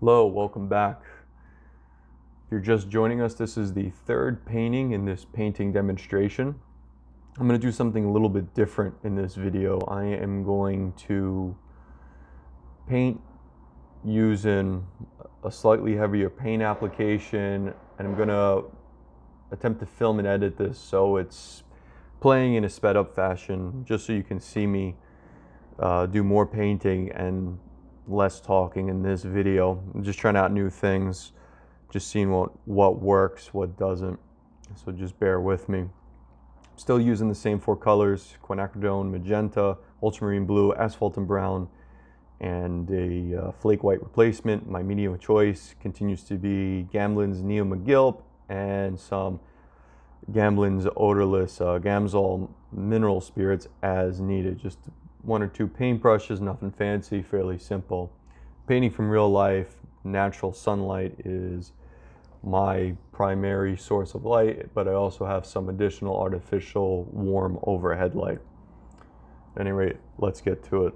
Hello, welcome back. If you're just joining us, this is the third painting in this painting demonstration. I'm going to do something a little bit different in this video. I am going to paint using a slightly heavier paint application, and I'm going to attempt to film and edit this so it's playing in a sped up fashion, just so you can see me do more painting and less talking in this video. I'm just trying out new things, just seeing what works, what doesn't. So just bear with me. I'm still using the same four colors: quinacridone, magenta, ultramarine blue, asphaltum brown, and a flake white replacement. My medium of choice continues to be Gamblin's Neo McGilp and some Gamblin's odorless Gamsol mineral spirits as needed. Just one or two paintbrushes, nothing fancy, fairly simple. Painting from real life, natural sunlight is my primary source of light, but I also have some additional artificial warm overhead light. At any rate, let's get to it.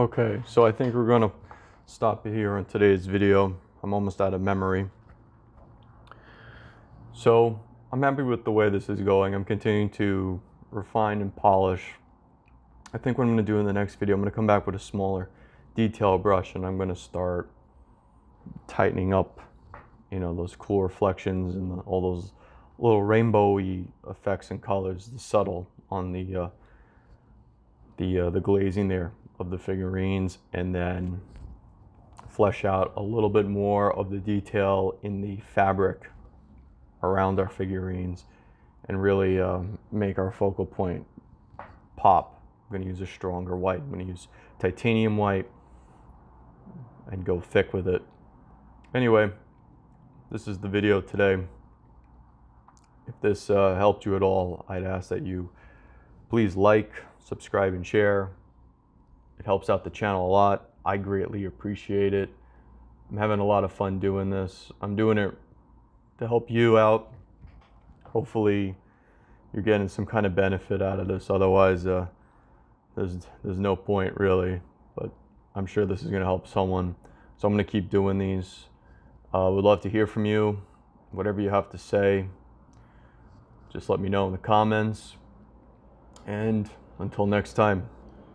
Okay, so I think we're going to stop here on today's video. I'm almost out of memory. So I'm happy with the way this is going. I'm continuing to refine and polish. I think what I'm going to do in the next video, I'm going to come back with a smaller detail brush and I'm going to start tightening up, you know, those cool reflections and all those little rainbowy effects and colors, the subtle on the glazing there of the figurines, and then flesh out a little bit more of the detail in the fabric around our figurines and really make our focal point pop. I'm going to use a stronger white. I'm going to use titanium white and go thick with it. Anyway, this is the video today. If this helped you at all, I'd ask that you please like, subscribe, and share. It helps out the channel a lot. I greatly appreciate it. I'm having a lot of fun doing this. I'm doing it to help you out. Hopefully you're getting some kind of benefit out of this. Otherwise, there's no point really, but I'm sure this is gonna help someone. So I'm gonna keep doing these. Would love to hear from you. Whatever you have to say, just let me know in the comments. And until next time,